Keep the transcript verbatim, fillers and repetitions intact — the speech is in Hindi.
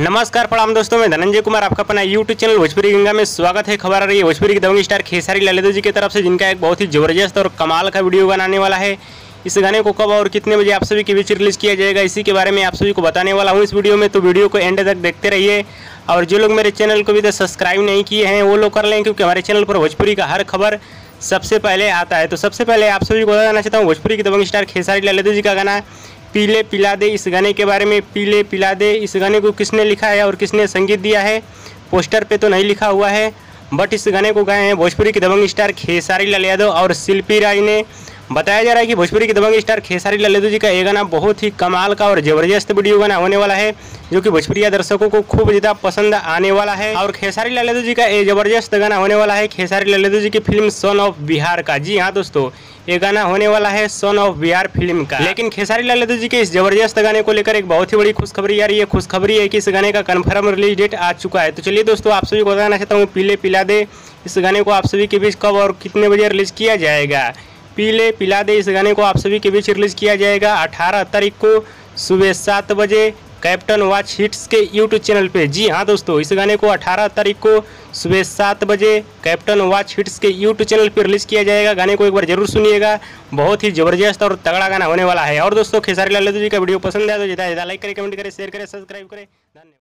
नमस्कार प्रणाम दोस्तों, मैं धनंजय कुमार, आपका अपना यूट्यूब चैनल भोजपुरी गंगा में स्वागत है। खबर आ रही है भोजपुरी की दबंग स्टार खेसारी लाल यादव जी की तरफ से, जिनका एक बहुत ही ज़बरदस्त और कमाल का वीडियो बनाने वाला है। इस गाने को कब और कितने बजे आप सभी के बीच रिलीज़ किया जाएगा, इसी के बारे में आप सभी को बताने वाला हूँ इस वीडियो में, तो वीडियो को एंड तक देखते रहिए। और जो लोग मेरे चैनल को भी तक सब्सक्राइब नहीं किए हैं वो लोग कर लें, क्योंकि हमारे चैनल पर भोजपुरी का हर खबर सबसे पहले आता है। तो सबसे पहले आप सभी को बताना चाहता हूँ भोजपुरी की दबंग स्टार खेसारी लाल यादव जी का गाना पीले पिला दे, इस गाने के बारे में। पीले पिला दे इस गाने को किसने लिखा है और किसने संगीत दिया है, पोस्टर पे तो नहीं लिखा हुआ है, बट इस गाने को गाए हैं भोजपुरी की दबंग स्टार खेसारी लाल यादव और शिल्पी राय ने। बताया जा रहा है कि भोजपुरी की दबंग स्टार खेसारी लाल यादव जी का ये गाना बहुत ही कमाल का और ज़बरदस्त वीडियो गाना होने वाला है, जो कि भोजपुरिया दर्शकों को खूब ज़्यादा पसंद आने वाला है। और खेसारी लाल यादव जी का ये ज़बरदस्त गाना होने वाला है खेसारी लाल यादव जी की फिल्म सन ऑफ बिहार का। जी हाँ दोस्तों, ये गाना होने वाला है सन ऑफ बिहार फिल्म का। लेकिन खेसारी लाल यादव जी के इस ज़बरदस्त गाने को लेकर एक बहुत ही बड़ी खुशखबरी आ रही है। खुशखबरी है कि इस गाने का कन्फर्म रिलीज डेट आ चुका है। तो चलिए दोस्तों, आप सभी को बताना चाहता हूँ पीले पिला दे इस गाने को आप सभी के बीच कब और कितने बजे रिलीज़ किया जाएगा। पीले पिला दे इस गाने को आप सभी के बीच रिलीज़ किया जाएगा अठारह तारीख को सुबह सात बजे कैप्टन वॉच हिट्स के यूट्यूब चैनल पे। जी हाँ दोस्तों, इस गाने को अठारह तारीख को सुबह सात बजे कैप्टन वॉच हिट्स के यूट्यूब चैनल पे रिलीज़ किया जाएगा। गाने को एक बार जरूर सुनिएगा, बहुत ही ज़बरदस्त और तगड़ा गाना होने वाला है। और दोस्तों, खेसारी लाल यादव जी का वीडियो पसंद है तो ज़्यादा ज़्यादा लाइक करें, कमेंट करें, शेयर करें, सब्सक्राइब करें। धन्यवाद।